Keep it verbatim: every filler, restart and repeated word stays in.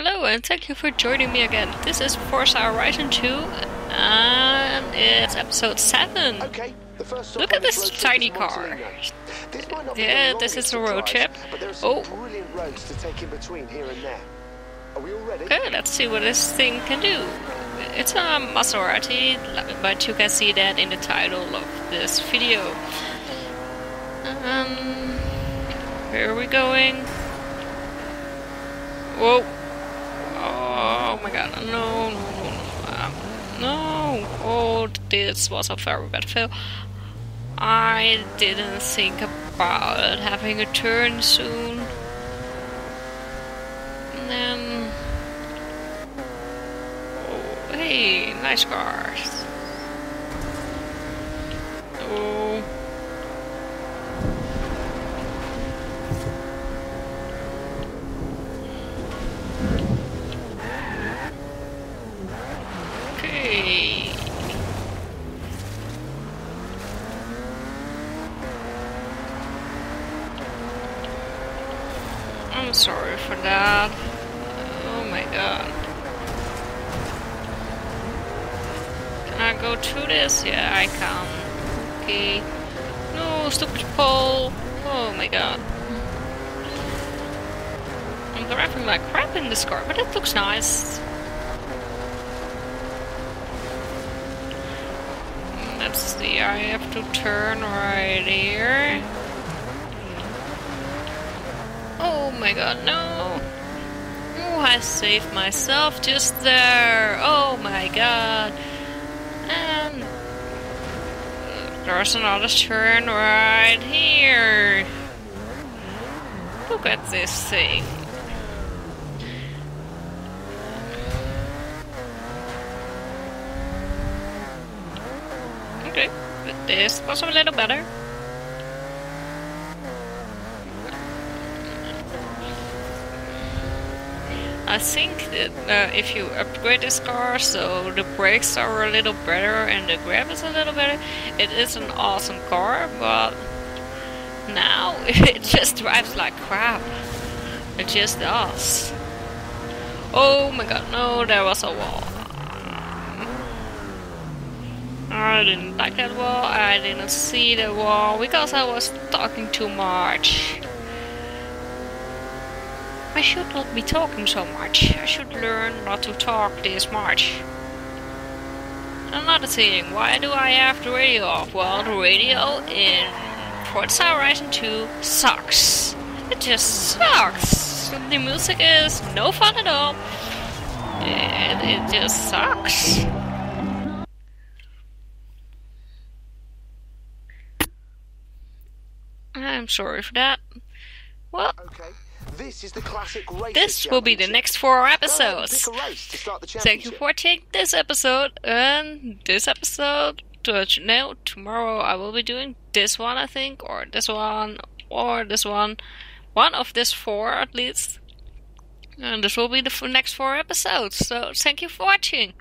Hello and thank you for joining me again. This is Forza Horizon two and it's episode seven. Okay, the first Look at this tiny car. This yeah, this is a road trip. But there are some oh. brilliant roads to take in between here and there. Are we all ready? Okay, let's see what this thing can do. It's a Maserati, but you can see that in the title of this video. Um, where are we going? Whoa. Oh my god, no, no, no, no, um, no, oh, this was a very bad fail. I didn't think about having a turn soon. And then, oh, hey, nice cars. Oh. I'm sorry for that. Oh my god. Can I go through this? Yeah, I can. Okay. No, stupid pole. Oh my god. I'm driving like crap in this car, but it looks nice. Let's see, I have to turn right here. Oh my god, no! Oh, I saved myself just there! Oh my god! And there's another turn right here! Look at this thing! Okay, but this was a little better. I think that uh, if you upgrade this car, so the brakes are a little better and the grab is a little better, it is an awesome car, but now it just drives like crap. It just does. Oh my god, no, there was a wall. I didn't like that wall, I didn't see the wall, because I was talking too much. I should not be talking so much. I should learn not to talk this much. Another thing, why do I have the radio off? Well, the radio in Forza Horizon two sucks. It just sucks. The music is no fun at all. It, it just sucks. I'm sorry for that. Well... Okay. This is the classic race. This will be the next four episodes. Thank you for taking this episode and this episode. No, tomorrow I will be doing this one, I think, or this one, or this one. One of these four, at least. And this will be the next four episodes. So, thank you for watching.